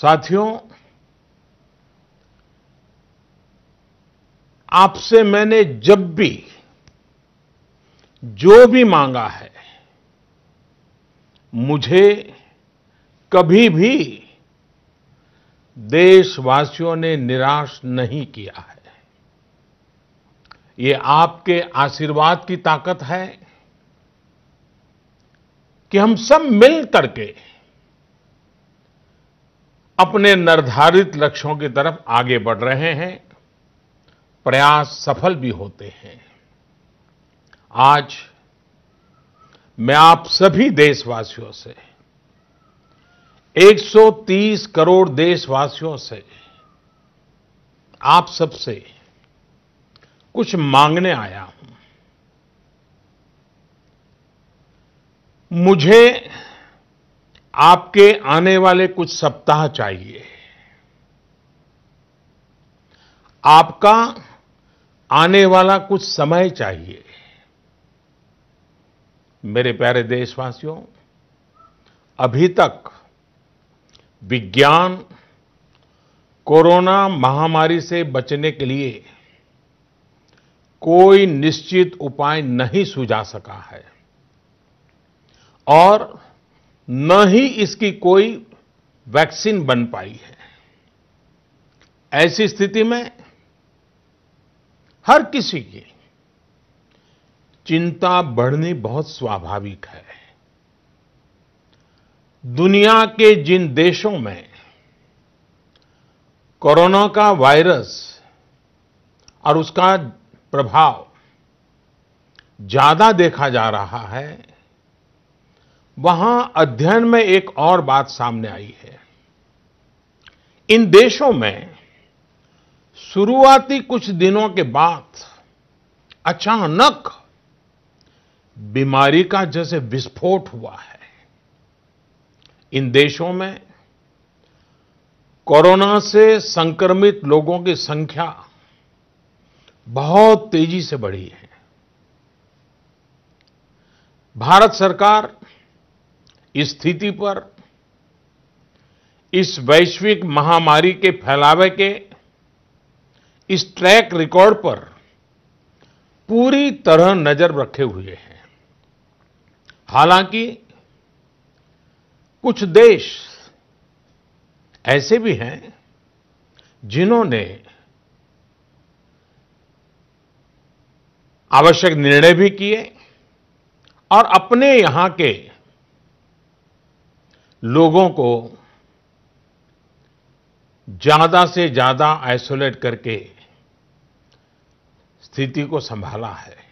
साथियों, आपसे मैंने जब भी जो भी मांगा है, मुझे कभी भी देशवासियों ने निराश नहीं किया है। ये आपके आशीर्वाद की ताकत है कि हम सब मिल करके अपने निर्धारित लक्ष्यों की तरफ आगे बढ़ रहे हैं, प्रयास सफल भी होते हैं। आज मैं आप सभी देशवासियों से, 130 करोड़ देशवासियों से, आप सबसे कुछ मांगने आया हूं। मुझे आपके आने वाले कुछ सप्ताह चाहिए, आपका आने वाला कुछ समय चाहिए। मेरे प्यारे देशवासियों, अभी तक विज्ञान कोरोना महामारी से बचने के लिए कोई निश्चित उपाय नहीं सुझा सका है और न ही इसकी कोई वैक्सीन बन पाई है। ऐसी स्थिति में हर किसी की चिंता बढ़नी बहुत स्वाभाविक है। दुनिया के जिन देशों में कोरोना का वायरस और उसका प्रभाव ज्यादा देखा जा रहा है, वहां अध्ययन में एक और बात सामने आई है। इन देशों में शुरुआती कुछ दिनों के बाद अचानक बीमारी का जैसे विस्फोट हुआ है। इन देशों में कोरोना से संक्रमित लोगों की संख्या बहुत तेजी से बढ़ी है। भारत सरकार इस स्थिति पर, इस वैश्विक महामारी के फैलावे के इस ट्रैक रिकॉर्ड पर पूरी तरह नजर रखे हुए हैं। हालांकि कुछ देश ऐसे भी हैं जिन्होंने आवश्यक निर्णय भी किए और अपने यहां के लोगों को ज्यादा से ज्यादा आइसोलेट करके स्थिति को संभाला है।